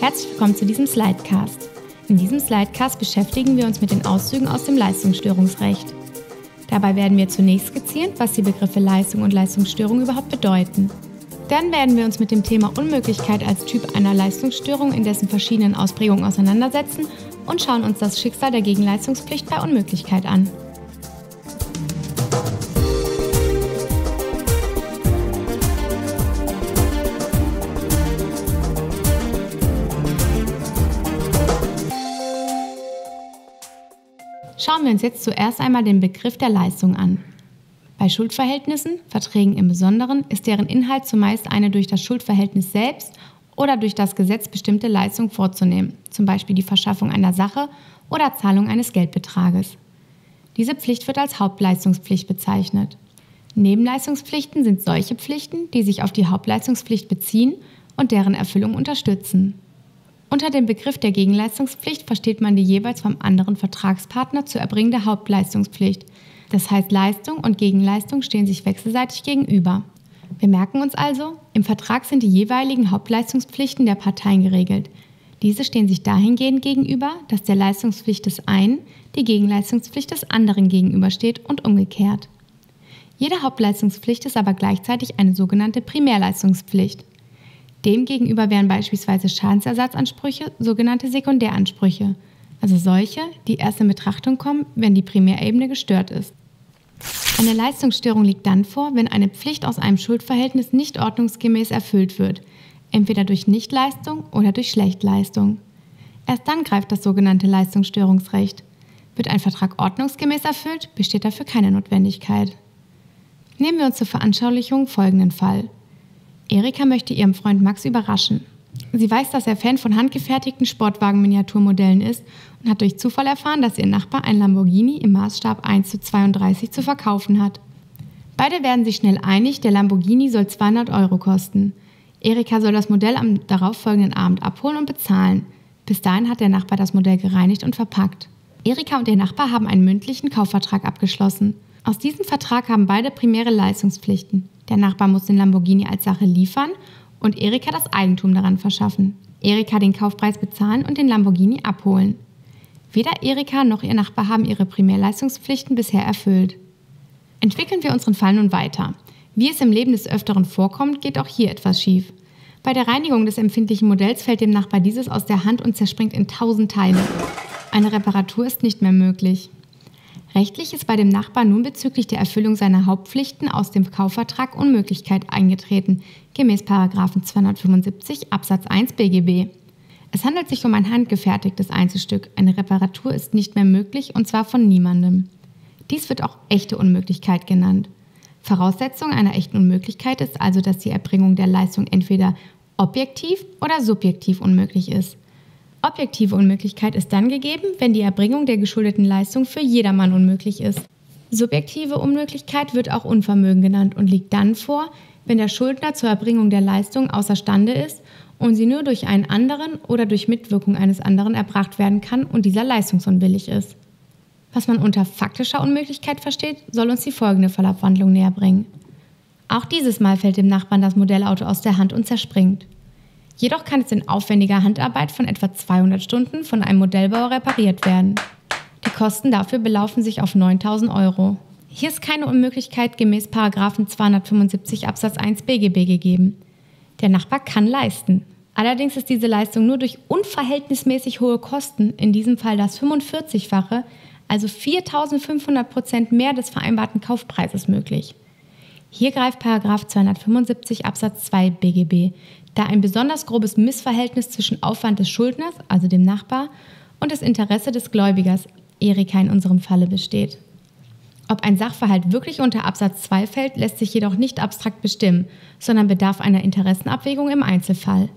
Herzlich willkommen zu diesem Slidecast. In diesem Slidecast beschäftigen wir uns mit den Auszügen aus dem Leistungsstörungsrecht. Dabei werden wir zunächst skizzieren, was die Begriffe Leistung und Leistungsstörung überhaupt bedeuten. Dann werden wir uns mit dem Thema Unmöglichkeit als Typ einer Leistungsstörung in dessen verschiedenen Ausprägungen auseinandersetzen und schauen uns das Schicksal der Gegenleistungspflicht bei Unmöglichkeit an. Schauen wir uns jetzt zuerst einmal den Begriff der Leistung an. Bei Schuldverhältnissen, Verträgen im Besonderen, ist deren Inhalt zumeist eine durch das Schuldverhältnis selbst oder durch das Gesetz bestimmte Leistung vorzunehmen, zum Beispiel die Verschaffung einer Sache oder Zahlung eines Geldbetrages. Diese Pflicht wird als Hauptleistungspflicht bezeichnet. Nebenleistungspflichten sind solche Pflichten, die sich auf die Hauptleistungspflicht beziehen und deren Erfüllung unterstützen. Unter dem Begriff der Gegenleistungspflicht versteht man die jeweils vom anderen Vertragspartner zu erbringende Hauptleistungspflicht. Das heißt, Leistung und Gegenleistung stehen sich wechselseitig gegenüber. Wir merken uns also, im Vertrag sind die jeweiligen Hauptleistungspflichten der Parteien geregelt. Diese stehen sich dahingehend gegenüber, dass der Leistungspflicht des einen die Gegenleistungspflicht des anderen gegenübersteht und umgekehrt. Jede Hauptleistungspflicht ist aber gleichzeitig eine sogenannte Primärleistungspflicht. Demgegenüber wären beispielsweise Schadensersatzansprüche sogenannte Sekundäransprüche, also solche, die erst in Betrachtung kommen, wenn die Primärebene gestört ist. Eine Leistungsstörung liegt dann vor, wenn eine Pflicht aus einem Schuldverhältnis nicht ordnungsgemäß erfüllt wird, entweder durch Nichtleistung oder durch Schlechtleistung. Erst dann greift das sogenannte Leistungsstörungsrecht. Wird ein Vertrag ordnungsgemäß erfüllt, besteht dafür keine Notwendigkeit. Nehmen wir uns zur Veranschaulichung folgenden Fall. Erika möchte ihren Freund Max überraschen. Sie weiß, dass er Fan von handgefertigten Sportwagen-Miniaturmodellen ist und hat durch Zufall erfahren, dass ihr Nachbar ein Lamborghini im Maßstab 1:32 zu verkaufen hat. Beide werden sich schnell einig, der Lamborghini soll 200 € kosten. Erika soll das Modell am darauffolgenden Abend abholen und bezahlen. Bis dahin hat der Nachbar das Modell gereinigt und verpackt. Erika und ihr Nachbar haben einen mündlichen Kaufvertrag abgeschlossen. Aus diesem Vertrag haben beide primäre Leistungspflichten. Der Nachbar muss den Lamborghini als Sache liefern und Erika das Eigentum daran verschaffen. Erika den Kaufpreis bezahlen und den Lamborghini abholen. Weder Erika noch ihr Nachbar haben ihre Primärleistungspflichten bisher erfüllt. Entwickeln wir unseren Fall nun weiter. Wie es im Leben des Öfteren vorkommt, geht auch hier etwas schief. Bei der Reinigung des empfindlichen Modells fällt dem Nachbar dieses aus der Hand und zerspringt in 1000 Teile. Eine Reparatur ist nicht mehr möglich. Rechtlich ist bei dem Nachbarn nun bezüglich der Erfüllung seiner Hauptpflichten aus dem Kaufvertrag Unmöglichkeit eingetreten, gemäß § 275 Absatz 1 BGB. Es handelt sich um ein handgefertigtes Einzelstück. Eine Reparatur ist nicht mehr möglich und zwar von niemandem. Dies wird auch echte Unmöglichkeit genannt. Voraussetzung einer echten Unmöglichkeit ist also, dass die Erbringung der Leistung entweder objektiv oder subjektiv unmöglich ist. Objektive Unmöglichkeit ist dann gegeben, wenn die Erbringung der geschuldeten Leistung für jedermann unmöglich ist. Subjektive Unmöglichkeit wird auch Unvermögen genannt und liegt dann vor, wenn der Schuldner zur Erbringung der Leistung außerstande ist und sie nur durch einen anderen oder durch Mitwirkung eines anderen erbracht werden kann und dieser leistungsunwillig ist. Was man unter faktischer Unmöglichkeit versteht, soll uns die folgende Fallabwandlung näher bringen. Auch dieses Mal fällt dem Nachbarn das Modellauto aus der Hand und zerspringt. Jedoch kann es in aufwendiger Handarbeit von etwa 200 Stunden von einem Modellbauer repariert werden. Die Kosten dafür belaufen sich auf 9.000 €. Hier ist keine Unmöglichkeit gemäß § 275 Absatz 1 BGB gegeben. Der Nachbar kann leisten. Allerdings ist diese Leistung nur durch unverhältnismäßig hohe Kosten, in diesem Fall das 45-fache, also 4.500% mehr des vereinbarten Kaufpreises möglich. Hier greift § 275 Absatz 2 BGB, da ein besonders grobes Missverhältnis zwischen Aufwand des Schuldners, also dem Nachbar, und des Interesse des Gläubigers, Erika in unserem Falle, besteht. Ob ein Sachverhalt wirklich unter Absatz 2 fällt, lässt sich jedoch nicht abstrakt bestimmen, sondern bedarf einer Interessenabwägung im Einzelfall.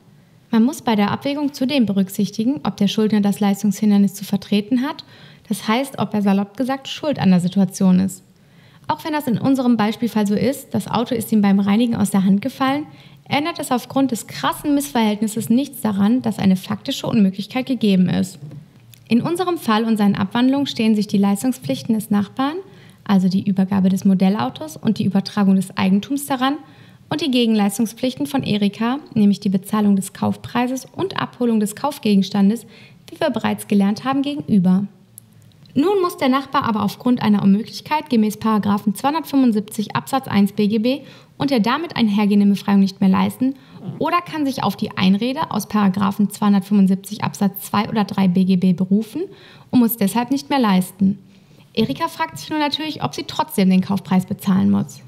Man muss bei der Abwägung zudem berücksichtigen, ob der Schuldner das Leistungshindernis zu vertreten hat, das heißt, ob er salopp gesagt schuld an der Situation ist. Auch wenn das in unserem Beispielfall so ist, das Auto ist ihm beim Reinigen aus der Hand gefallen, ändert es aufgrund des krassen Missverhältnisses nichts daran, dass eine faktische Unmöglichkeit gegeben ist. In unserem Fall und seinen Abwandlungen stehen sich die Leistungspflichten des Nachbarn, also die Übergabe des Modellautos und die Übertragung des Eigentums daran und die Gegenleistungspflichten von Erika, nämlich die Bezahlung des Kaufpreises und Abholung des Kaufgegenstandes, wie wir bereits gelernt haben, gegenüber. Nun muss der Nachbar aber aufgrund einer Unmöglichkeit gemäß § 275 Absatz 1 BGB und der damit einhergehenden Befreiung nicht mehr leisten oder kann sich auf die Einrede aus § 275 Absatz 2 oder 3 BGB berufen und muss deshalb nicht mehr leisten. Erika fragt sich nun natürlich, ob sie trotzdem den Kaufpreis bezahlen muss.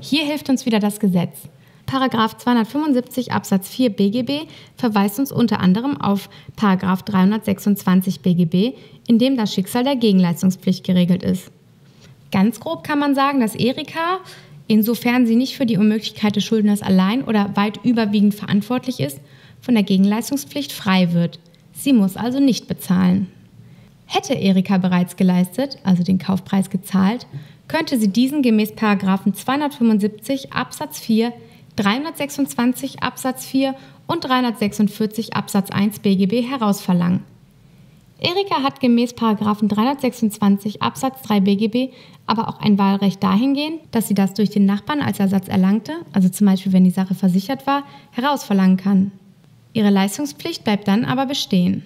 Hier hilft uns wieder das Gesetz. § 275 Absatz 4 BGB verweist uns unter anderem auf § 326 BGB, in dem das Schicksal der Gegenleistungspflicht geregelt ist. Ganz grob kann man sagen, dass Erika, insofern sie nicht für die Unmöglichkeit des Schuldners allein oder weit überwiegend verantwortlich ist, von der Gegenleistungspflicht frei wird. Sie muss also nicht bezahlen. Hätte Erika bereits geleistet, also den Kaufpreis gezahlt, könnte sie diesen gemäß § 275 Absatz 4 326 Absatz 4 und 346 Absatz 1 BGB herausverlangen. Erika hat gemäß § 326 Absatz 3 BGB aber auch ein Wahlrecht dahingehend, dass sie das durch den Nachbarn als Ersatz erlangte, also zum Beispiel wenn die Sache versichert war, herausverlangen kann. Ihre Leistungspflicht bleibt dann aber bestehen.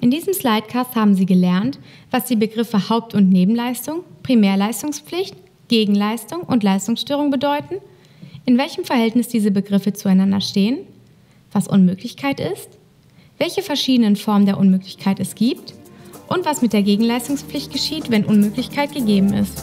In diesem Slidecast haben Sie gelernt, was die Begriffe Haupt- und Nebenleistung, Primärleistungspflicht, Gegenleistung und Leistungsstörung bedeuten, in welchem Verhältnis diese Begriffe zueinander stehen, was Unmöglichkeit ist, welche verschiedenen Formen der Unmöglichkeit es gibt und was mit der Gegenleistungspflicht geschieht, wenn Unmöglichkeit gegeben ist.